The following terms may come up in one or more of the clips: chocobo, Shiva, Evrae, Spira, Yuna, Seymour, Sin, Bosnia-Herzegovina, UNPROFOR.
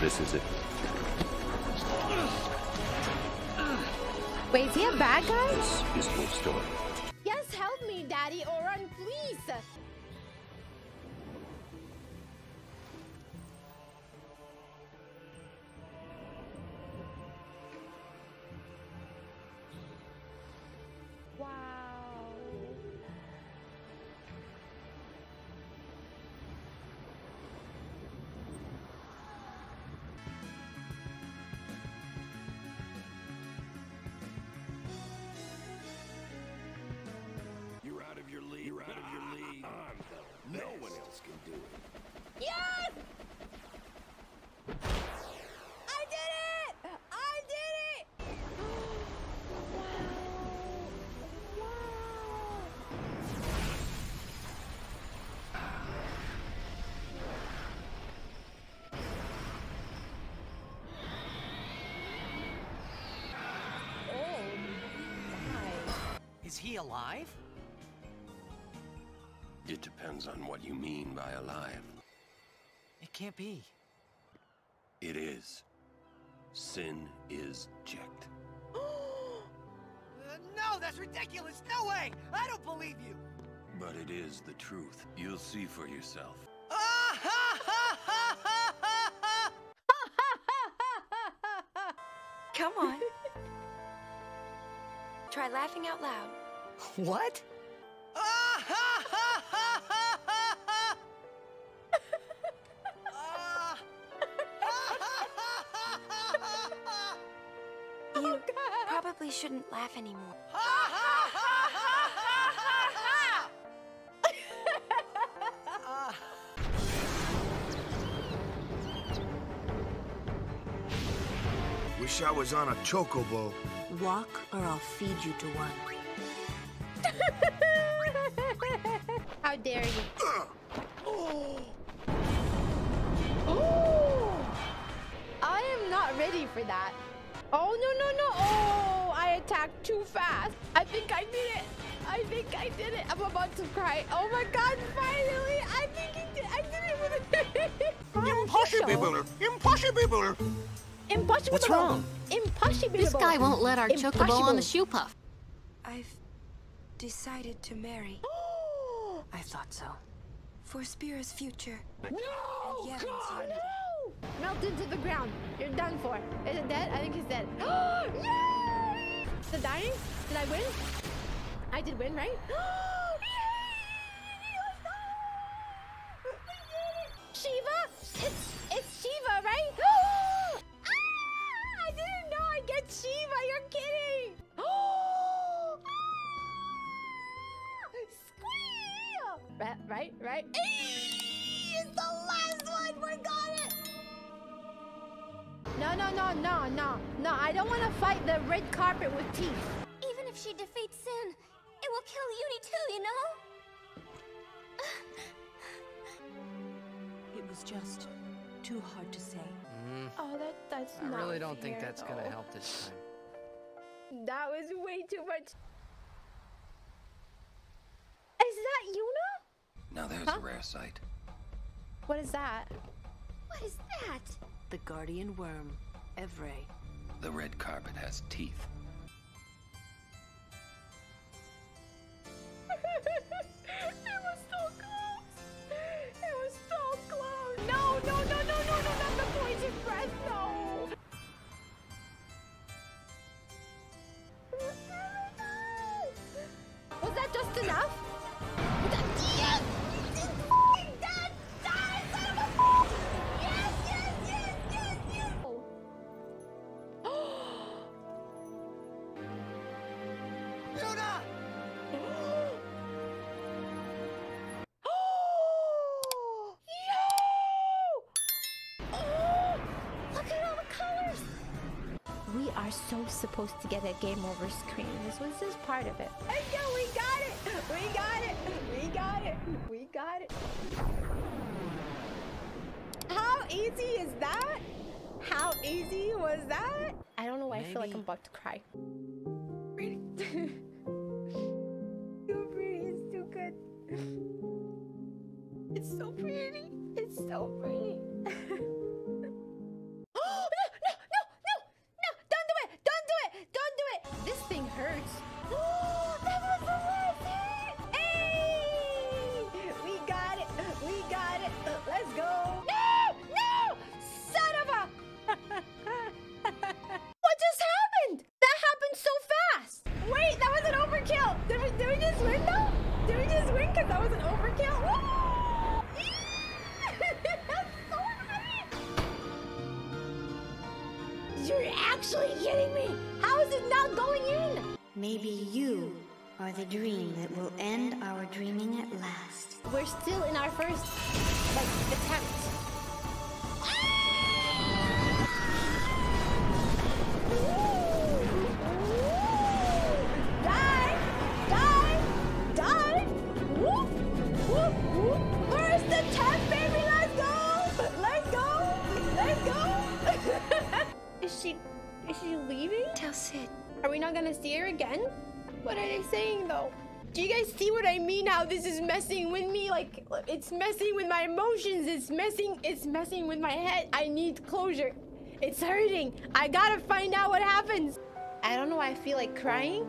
This is it. Wait, is he a bad guy? This is your story. Yes, help me, Daddy, or run, please! Is he alive? It depends on what you mean by alive. It can't be. It is. Sin is checked. No, that's ridiculous. No way. I don't believe you. But it is the truth. You'll see for yourself. Come on. Try laughing out loud. What? You probably shouldn't laugh anymore. Wish I was on a chocobo. Walk, or I'll feed you to one. How dare you? Oh. Oh! I am not ready for that. Oh no no no! Oh! I attacked too fast. I think I did it. I think I did it. I'm about to cry. Oh my God! Finally! I think I did. I did it with a impossible! Impossible! Impossible! What's wrong? Impossible! This guy won't let our chocobo on the shoe puff. I've decided to marry. I thought so. For Spira's future. No! Yes, God, no! Melt into the ground. You're done for. Is it dead? I think he's dead. Yay! The dying? Did I win? I did win, right? Yay! Shiva? It's Shiva, right? Shiva, you're kidding! Oh! Squeal! Right? Eee! It's the last one! We got it! No, I don't want to fight the red carpet with teeth. Even if she defeats Sin, it will kill Yuna too, you know? It was just too hard to say. Oh, that's not fair, I really don't think that's gonna help this time. That was way too much. Is that Yuna? Now there's a rare sight. What is that? What is that? The guardian worm, Evrae. The red carpet has teeth. It was so close. No. Just enough? Yes! Yes! Yuna! Oh! Yo! Oh! Look at all the colors! We are so supposed to get a game over screen. This is part of it. And yeah, we got it! We got it! How easy is that? How easy was that? I don't know why. Maybe. I feel like I'm about to cry. It's too good. It's so pretty. actually kidding me? How is it not going in? Maybe you are the dream that will end our dreaming at last. We're still in our first, attempt. Is she leaving? Tell Sid. Are we not gonna see her again? What are they saying though? Do you guys see what I mean? How this is messing with me? Like, it's messing with my emotions. It's messing with my head. I need closure. It's hurting. I gotta find out what happens. I don't know why I feel like crying.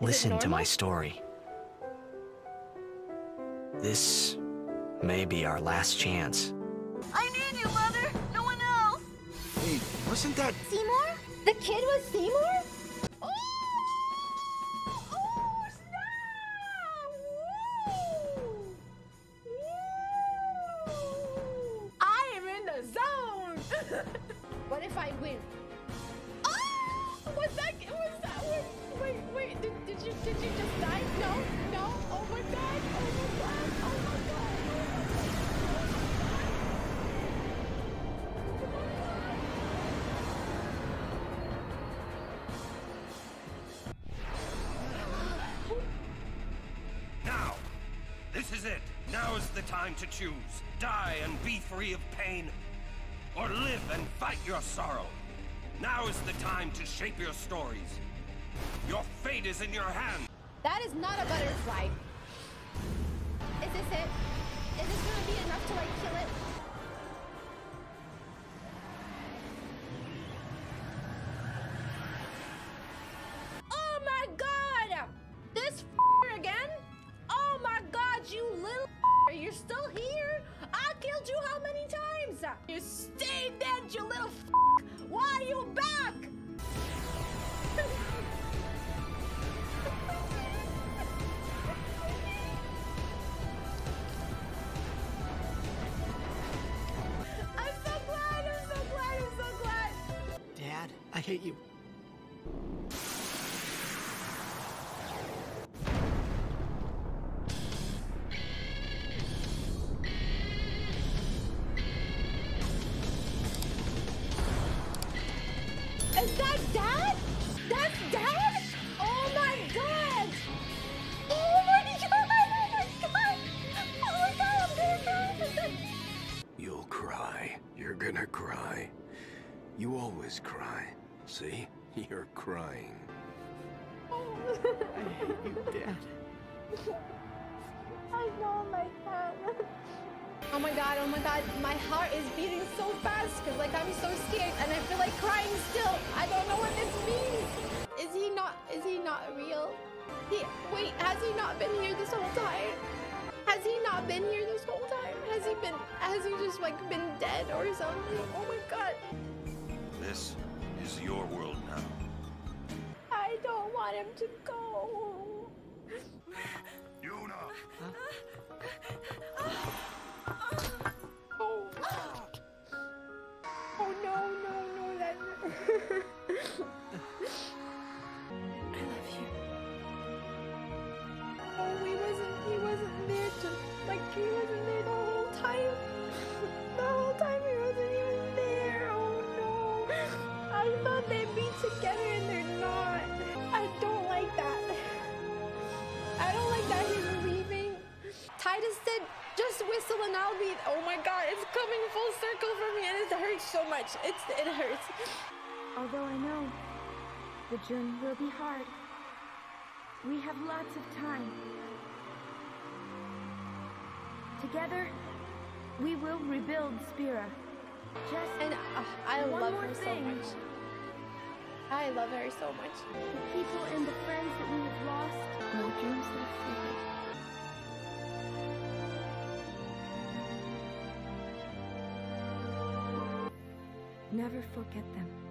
Listen to my story. This may be our last chance. I need you, Mother. No one else. Hey, wasn't that Seymour? The kid was Seymour? What if I win? Oh! What's that? Wait, did you just die? No, oh my god. Now, this is it. Now is the time to choose. Die and be free of pain. Or live and fight your sorrow. Now is the time to shape your stories. Your fate is in your hands. That is not a butterfly. Is this it? Is this gonna be enough to kill it? Oh my god! This f***er again? Oh my god, you little f***er, you're still here? I killed you how many times? You stayed dead, you little f**k! Why are you back? I'm so glad! Dad, I hate you. That's Dad? Oh my god, I'm gonna cry for a second. You'll cry. You're gonna cry. You always cry. See? You're crying. Oh. I hate you, Dad. I know my dad. Oh my god, my heart is beating so fast because I'm so scared and I feel like crying still. I don't know what this means. Is he not real? Has he not been here this whole time? Has he just been dead or something? Oh my god. This is your world now. I don't want him to go. Yuna! Huh? Oh no, that. I love you. Oh, he wasn't there to he wasn't there the whole time. The whole time he wasn't even there. Oh no. I thought they'd be together and they're not. I don't like that. I don't like that he's leaving. Titus said, just whistle and I'll be. Oh my god, it's coming full circle for me and it hurts so much. It hurts. Although I know the journey will be hard, we have lots of time. Together, we will rebuild Spira. I love her so much. I love her so much. The people and the friends that we have lost, no dreams left free. Never forget them.